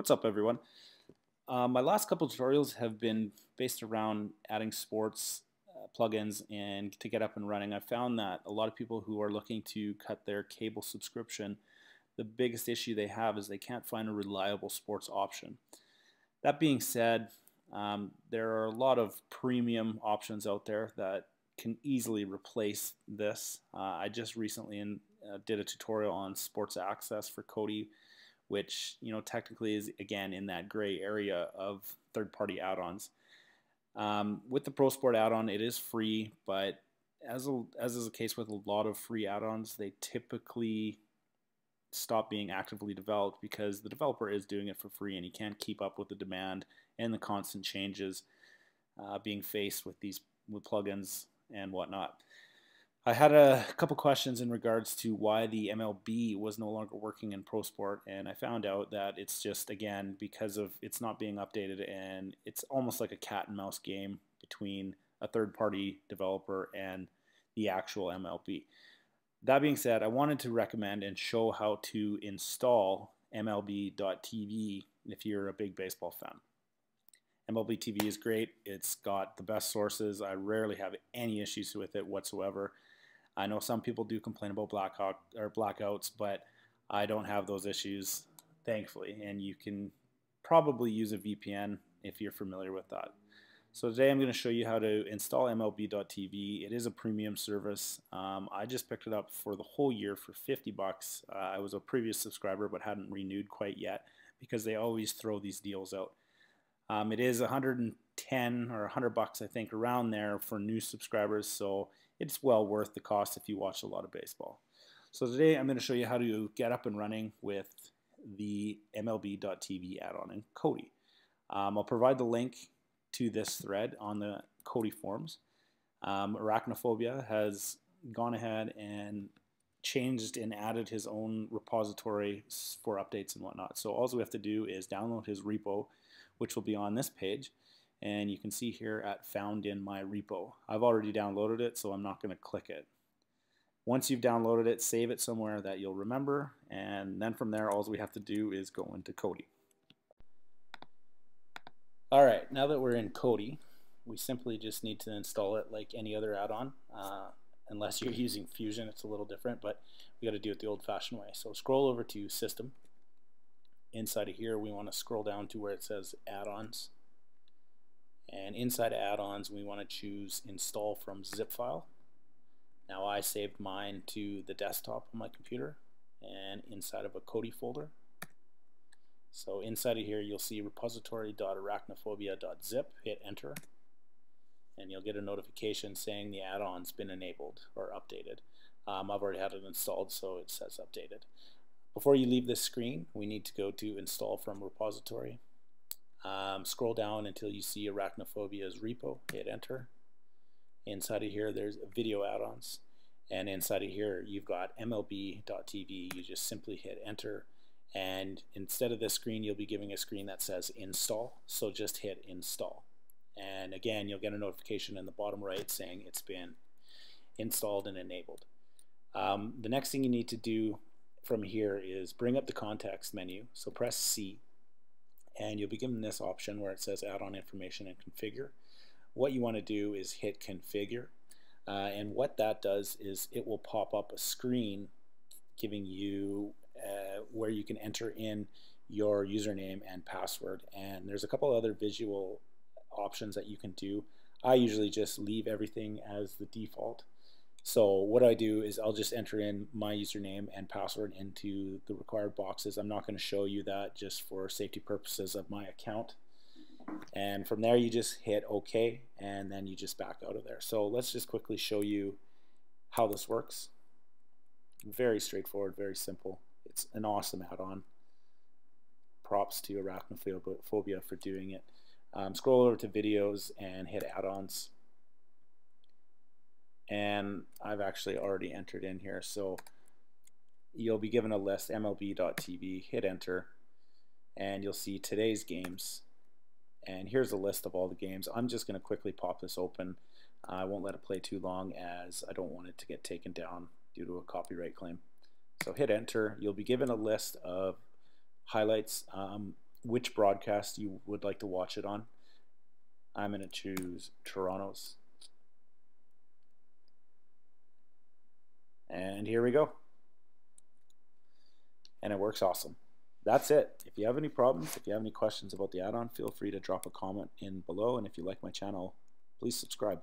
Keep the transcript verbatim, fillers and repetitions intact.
What's up, everyone? Uh, my last couple tutorials have been based around adding sports uh, plugins and to get up and running. I found that a lot of people who are looking to cut their cable subscription, the biggest issue they have is they can't find a reliable sports option. That being said, um, there are a lot of premium options out there that can easily replace this. Uh, I just recently in, uh, did a tutorial on sports access for Kodi, which, you know, technically is again in that gray area of third-party add-ons. Um, with the ProSport add-on, it is free, but as a, as is the case with a lot of free add-ons, they typically stop being actively developed because the developer is doing it for free and he can't keep up with the demand and the constant changes uh, being faced with these with plugins and whatnot. I had a couple questions in regards to why the M L B was no longer working in ProSport, and I found out that it's just, again, because of it's not being updated, and it's almost like a cat and mouse game between a third-party developer and the actual M L B. That being said, I wanted to recommend and show how to install M L B dot T V if you're a big baseball fan. M L B T V is great. It's got the best sources. I rarely have any issues with it whatsoever. I know some people do complain about blackout or blackouts, but I don't have those issues, thankfully. And you can probably use a V P N if you're familiar with that. So today I'm going to show you how to install M L B dot T V. It is a premium service. Um, I just picked it up for the whole year for fifty bucks. Uh, I was a previous subscriber but hadn't renewed quite yet because they always throw these deals out. Um, it is one hundred ten or one hundred bucks, I think, around there for new subscribers, so it's well worth the cost if you watch a lot of baseball. So today I'm going to show you how to get up and running with the M L B dot T V add-on in Kodi. Um, I'll provide the link to this thread on the Kodi forums. Um, Eracknaphobia has gone ahead and changed and added his own repository for updates and whatnot. So all we have to do is download his repo, which will be on this page, and you can see here at found in my repo. I've already downloaded it, so I'm not going to click it. Once you've downloaded it, save it somewhere that you'll remember, and then from there all we have to do is go into Kodi. Alright, now that we're in Kodi, we simply just need to install it like any other add-on. Uh, unless you're using Fusion, it's a little different, but we got to do it the old-fashioned way. So scroll over to System. Inside of here we want to scroll down to where it says add-ons, and inside add-ons we want to choose install from zip file. Now I saved mine to the desktop on my computer and inside of a Kodi folder. So inside of here you'll see repository dot eracknaphobia dot zip, hit enter, and you'll get a notification saying the add-on's been enabled or updated. Um, I've already had it installed, so it says updated. Before you leave this screen, we need to go to install from repository. Um, scroll down until you see Eracknaphobia's repo, hit enter. Inside of here there's video add-ons, and inside of here you've got M L B dot T V. You just simply hit enter, and instead of this screen you'll be giving a screen that says install, so just hit install. And again, you'll get a notification in the bottom right saying it's been installed and enabled. Um, the next thing you need to do from here is bring up the context menu, so press C, and you'll be given this option where it says add-on information and configure. What you want to do is hit configure, uh, and what that does is it will pop up a screen giving you uh, where you can enter in your username and password, and there's a couple other visual options that you can do. I usually just leave everything as the default. So what I do is I'll just enter in my username and password into the required boxes. I'm not going to show you that just for safety purposes of my account. And from there you just hit OK, and then you just back out of there. So let's just quickly show you how this works. Very straightforward, very simple. It's an awesome add-on. Props to Eracknaphobia for doing it. Um, scroll over to videos and hit add-ons. And I've actually already entered in here, so you'll be given a list, M L B dot T V, hit enter, and you'll see today's games, and here's a list of all the games. I'm just going to quickly pop this open. I won't let it play too long as I don't want it to get taken down due to a copyright claim. So hit enter, you'll be given a list of highlights. Um, which broadcast you would like to watch it on. I'm going to choose Toronto's. And here we go. And it works awesome. That's it. If you have any problems, if you have any questions about the add-on, feel free to drop a comment in below. And if you like my channel, please subscribe.